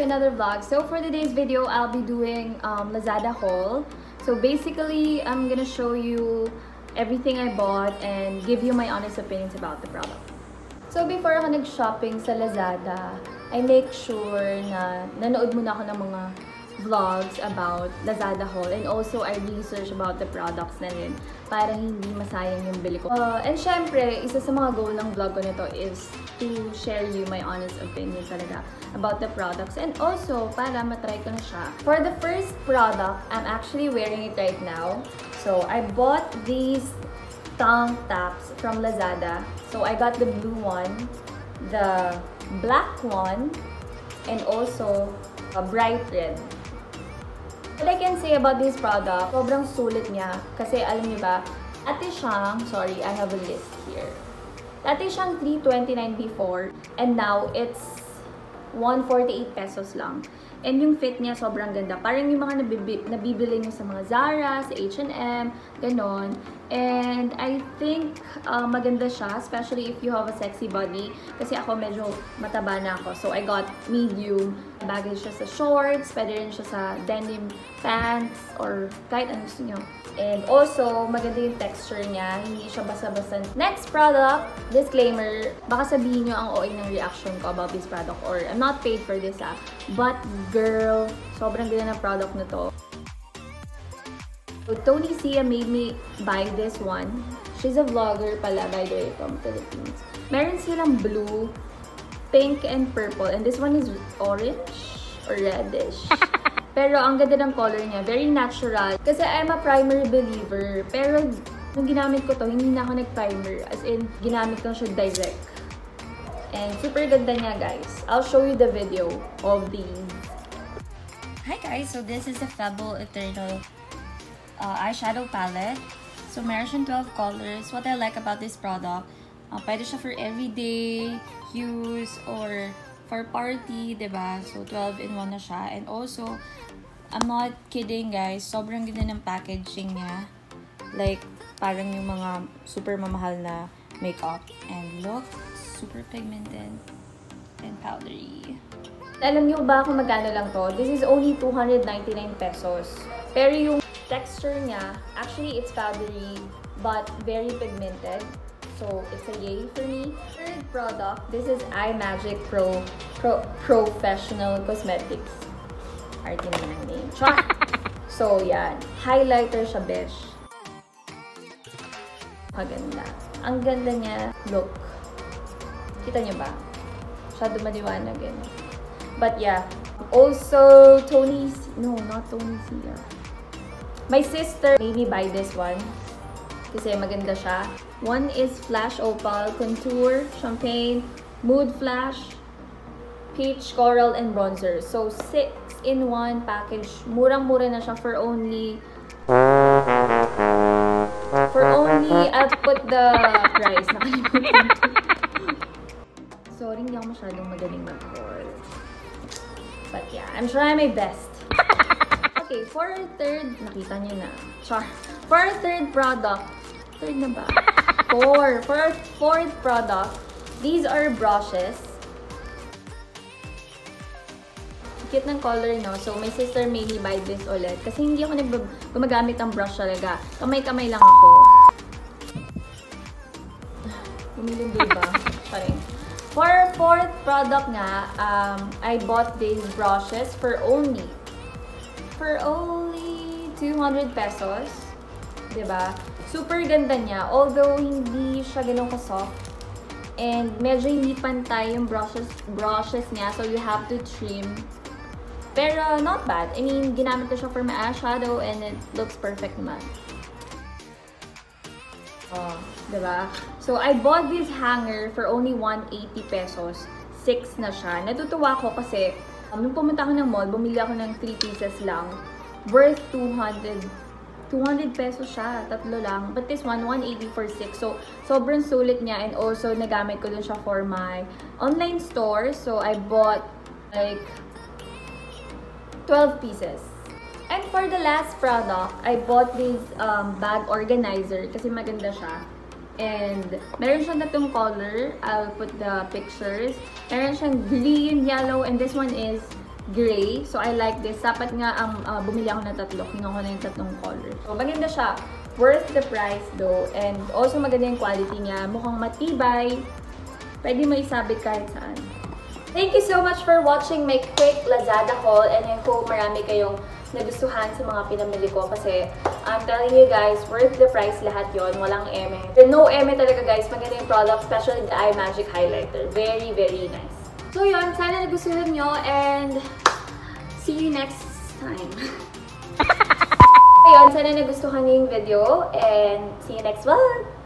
to another vlog. So for today's video, I'll be doing Lazada haul. So basically, I'm gonna show you everything I bought and give you my honest opinions about the product. So before ako nag-shopping sa Lazada, I make sure na nanood muna ako ng mga vlogs about Lazada haul, and also I research about the products na rin para hindi masayang yung bili ko. And syempre, isa sa mga goal ng vlog ko nito is to share you my honest opinion talaga about the products, and also para matry ko na siya. For the first product, I'm actually wearing it right now. So I bought these tank tops from Lazada. So I got the blue one, the black one, and also a bright red. What I can say about this product, sobrang sulit niya. Kasi alam niyo ba, ate siyang, sorry, I have a list here. Ate siyang 329 before, and now it's 148 pesos lang. And yung fit niya sobrang ganda. Parang yung mga nabibili niyo sa mga Zara, sa H&M, ganon. And I think maganda siya, especially if you have a sexy body. Kasi ako medyo mataba na ako. So I got medium. Bagay siya sa shorts, pwede rin siya sa denim pants, or kahit ano gusto niyo. And also, maganda yung texture niya. Hindi siya basa-basa. Next product, disclaimer. Baka sabihin niyo ang OA ng reaction ko about this product. Or I'm not paid for this, ah. But girl, sobrang ganda na product na to. So, Tony Sia made me buy this one. She's a vlogger pala, by the way, from Philippines. Meron silang blue, pink, and purple. And this one is orange or reddish. Pero ang ganda ng color niya. Very natural. Kasi I'm a primary believer. Pero nung ginamit ko to, hindi na ako nag-primer. As in, ginamit ko siya direct. And super ganda niya, guys. I'll show you the video of these. Hi guys, so this is the Febble Eternal eyeshadow palette. So meron siyang 12 colors. What I like about this product, pwede siya for everyday use or for party, diba? So 12 in 1 na siya. And also, I'm not kidding guys, sobrang ganda ng packaging niya. Like, parang yung mga super mamahal na makeup. And look, super pigmented and powdery. Alam niyo ba kung magkano lang to? This is only 299 pesos. Pero yung texture niya, actually it's powdery but very pigmented. So it's a yay for me. Third product, this is iMagic Pro Professional Cosmetics. Arty na yung name. So yan, highlighter siya, besh. Maganda. Ang ganda niya. Look. Kita niyo ba? Siya dumadiwanag yun. But yeah, also not Tony Sia. My sister made me buy this one kasi maganda siya. One is Flash Opal, Contour, Champagne, Mood Flash, Peach, Coral, and Bronzer. So 6-in-1 package. Murang-mura na siya for only. I'll put the price. Nakalimutan. Sorry, hindi ako masyadong magaling mag-haul. But yeah, I'm trying my best. Okay, for our third, nakita niyo na. Char. For our third product, third na ba? Four. For our fourth product, these are brushes. Cute ng color, no? So my sister made me buy this ulit. Kasi hindi ako gumagamit ng brush talaga. Kamay-kamay lang ako. Umilindi ba? Sorry. For our fourth product nga, I bought these brushes for only 200 pesos. Diba? Super ganda niya. Although, hindi siya ganun ka-soft. And medyo hindi pantay yung brushes niya. So, you have to trim. Pero, not bad. I mean, ginamit ko siya for my eyeshadow and it looks perfect naman. Oh, diba? So, I bought this hanger for only 180 pesos. 6 na siya. Natutuwa ko kasi nung pumunta ako ng mall, bumili ako ng 3 pieces lang. Worth 200. 200 pesos siya. Tatlo lang. But this one, 180 for 6. So, sobrang sulit niya. And also, nagamit ko dun siya for my online store. So, I bought like 12 pieces. And for the last product, I bought this bag organizer kasi maganda siya. And meron siyang tatlong color. I'll put the pictures. Meron siyang green, yellow, and this one is gray. So, I like this. Dapat nga, bumili ako ng tatlo. Kinuha ko na yung tatlong color. So, maganda siya. Worth the price though. And also, maganda yung quality niya. Mukhang matibay. Pwede mo isabit kahit saan. Thank you so much for watching my quick Lazada haul. And I hope marami kayong nagustuhan sa mga pinamili ko. Kasi, I'm telling you guys, worth the price lahat yon. Walang eme. There's no eme talaga guys. Maganda yung product. Especially the iMagic highlighter. Very, very nice. So yun, sana nagustuhan nyo and see you next time. Ayun, sana nagustuhan nyo yung video and see you next one!